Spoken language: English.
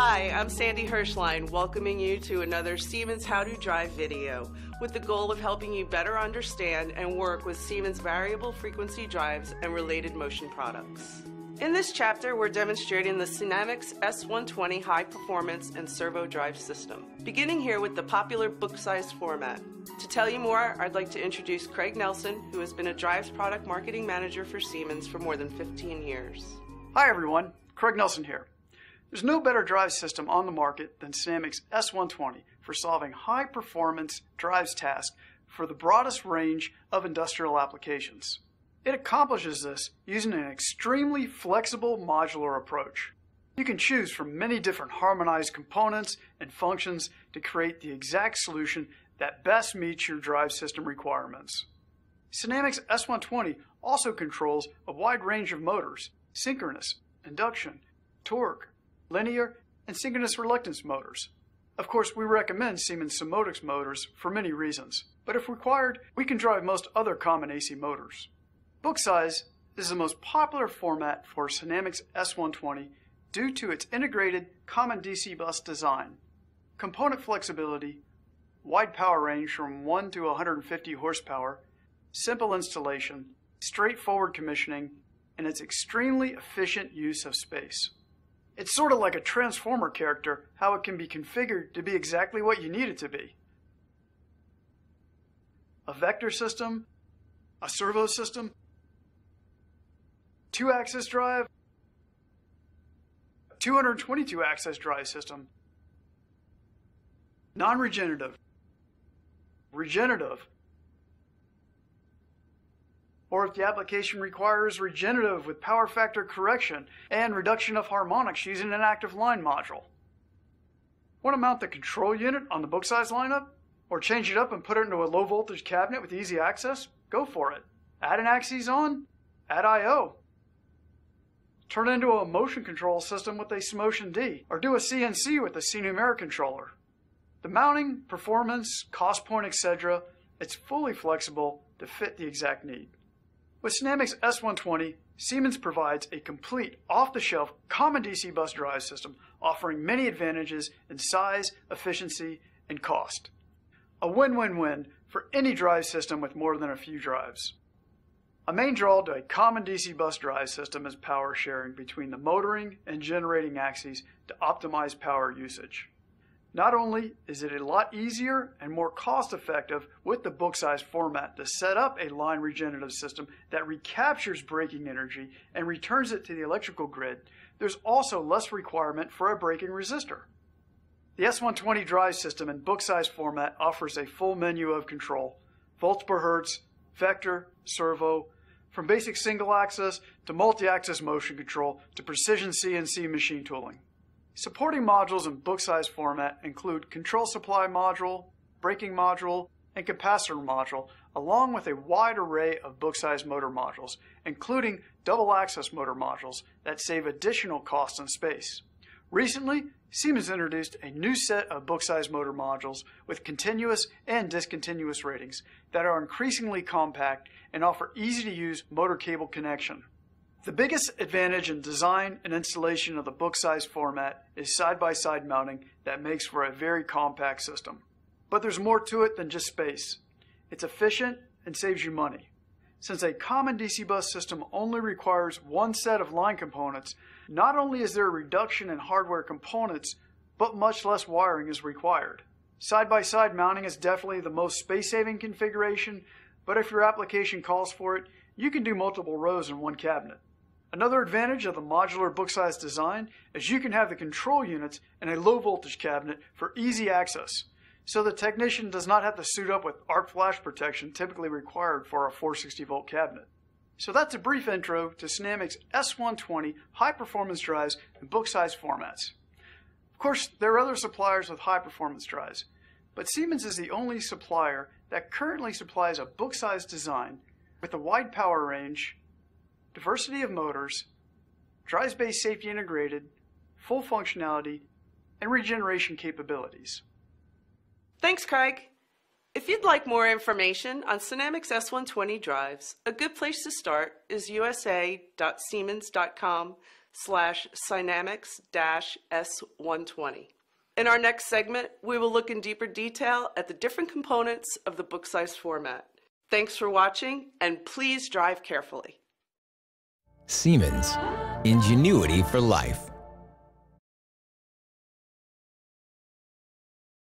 Hi, I'm Sandy Hirschlein, welcoming you to another Siemens How to Drive video with the goal of helping you better understand and work with Siemens variable frequency drives and related motion products. In this chapter, we're demonstrating the SINAMICS S120 high performance and servo drive system, beginning here with the popular book-sized format. To tell you more, I'd like to introduce Craig Nelson, who has been a drives product marketing manager for Siemens for more than 15 years. Hi everyone, Craig Nelson here. There's no better drive system on the market than SINAMICS S120 for solving high performance drives tasks for the broadest range of industrial applications. It accomplishes this using an extremely flexible modular approach. You can choose from many different harmonized components and functions to create the exact solution that best meets your drive system requirements. SINAMICS S120 also controls a wide range of motors: synchronous, induction, torque, linear, and synchronous reluctance motors. Of course, we recommend Siemens Simotics motors for many reasons, but if required, we can drive most other common AC motors. Book size is the most popular format for SINAMICS S120 due to its integrated common DC bus design, component flexibility, wide power range from 1 to 150 horsepower, simple installation, straightforward commissioning, and its extremely efficient use of space. It's sort of like a transformer character, how it can be configured to be exactly what you need it to be. A vector system, a servo system, two-axis drive, 222-axis drive system, non-regenerative, regenerative, or if the application requires regenerative with power factor correction and reduction of harmonics using an active line module. Want to mount the control unit on the book size lineup? Or change it up and put it into a low voltage cabinet with easy access? Go for it. Add an axis on, add I/O. Turn it into a motion control system with a SIMOTION D, or do a CNC with a SINUMERIK controller. The mounting, performance, cost point, etc., it's fully flexible to fit the exact need. With SINAMICS S120, Siemens provides a complete off-the-shelf common DC bus drive system, offering many advantages in size, efficiency, and cost. A win-win-win for any drive system with more than a few drives. A main draw to a common DC bus drive system is power sharing between the motoring and generating axes to optimize power usage. Not only is it a lot easier and more cost effective with the book size format to set up a line regenerative system that recaptures braking energy and returns it to the electrical grid, there's also less requirement for a braking resistor. The S120 drive system in book size format offers a full menu of control, volts per hertz, vector, servo, from basic single axis to multi-axis motion control to precision CNC machine tooling. Supporting modules in book size format include control supply module, braking module, and capacitor module, along with a wide array of book size motor modules, including double axis motor modules that save additional cost and space. Recently, Siemens introduced a new set of book size motor modules with continuous and discontinuous ratings that are increasingly compact and offer easy to use motor cable connection. The biggest advantage in design and installation of the book size format is side-by-side mounting that makes for a very compact system. But there's more to it than just space. It's efficient and saves you money. Since a common DC bus system only requires one set of line components, not only is there a reduction in hardware components, but much less wiring is required. Side-by-side mounting is definitely the most space-saving configuration, but if your application calls for it, you can do multiple rows in one cabinet. Another advantage of the modular book size design is you can have the control units in a low voltage cabinet for easy access, so the technician does not have to suit up with arc flash protection typically required for a 460 volt cabinet. So that's a brief intro to SINAMICS S120 high performance drives in book size formats. Of course, there are other suppliers with high performance drives, but Siemens is the only supplier that currently supplies a book size design with a wide power range, diversity of motors, drives-based safety integrated, full functionality, and regeneration capabilities. Thanks, Craig. If you'd like more information on SINAMICS S120 drives, a good place to start is usa.siemens.com SINAMICS S120. In our next segment, we will look in deeper detail at the different components of the book size format. Thanks for watching, and please drive carefully. Siemens, ingenuity for life.